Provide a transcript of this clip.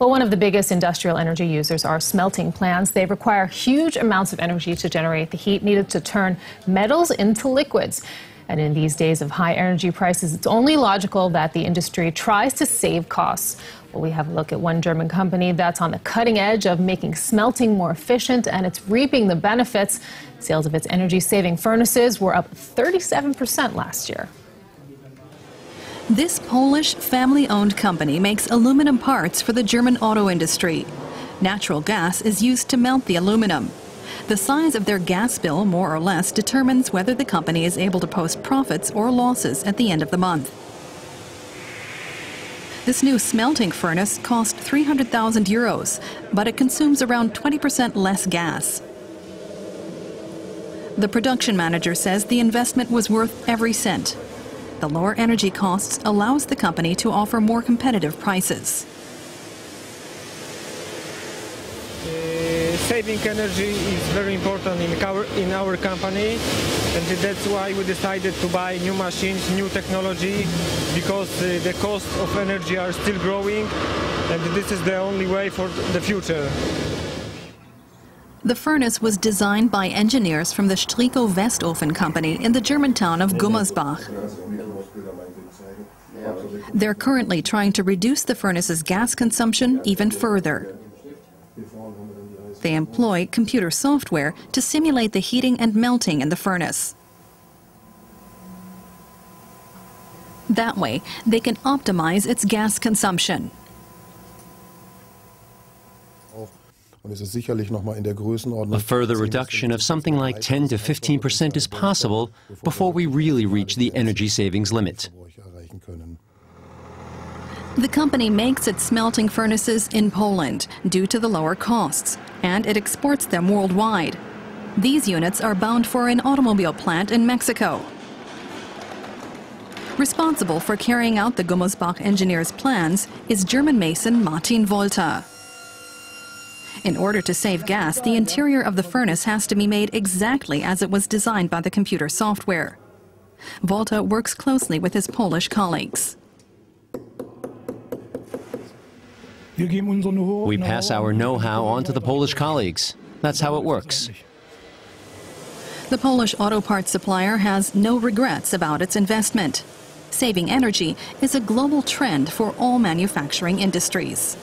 Well, one of the biggest industrial energy users are smelting plants. They require huge amounts of energy to generate the heat needed to turn metals into liquids. And in these days of high energy prices, it's only logical that the industry tries to save costs. Well, we have a look at one German company that's on the cutting edge of making smelting more efficient, and it's reaping the benefits. Sales of its energy-saving furnaces were up 37% last year. This Polish family-owned company makes aluminum parts for the German auto industry. Natural gas is used to melt the aluminum. The size of their gas bill, more or less, determines whether the company is able to post profits or losses at the end of the month. This new smelting furnace cost 300,000 euros, but it consumes around 20% less gas. The production manager says the investment was worth every cent. The lower energy costs allows the company to offer more competitive prices. Saving energy is very important in our company, and that's why we decided to buy new machines, new technology, because the cost of energy are still growing, and this is the only way for the future. The furnace was designed by engineers from the StrikoWestofen company in the German town of Gummersbach. They're currently trying to reduce the furnace's gas consumption even further. They employ computer software to simulate the heating and melting in the furnace. That way, they can optimize its gas consumption. A further reduction of something like 10% to 15% is possible before we really reach the energy savings limit. The company makes its smelting furnaces in Poland due to the lower costs, and it exports them worldwide. These units are bound for an automobile plant in Mexico. Responsible for carrying out the Gummersbach engineer's plans is German mason Martin Wolter. In order to save gas, the interior of the furnace has to be made exactly as it was designed by the computer software. Wolter works closely with his Polish colleagues. We pass our know-how on to the Polish colleagues. That's how it works. The Polish auto parts supplier has no regrets about its investment. Saving energy is a global trend for all manufacturing industries.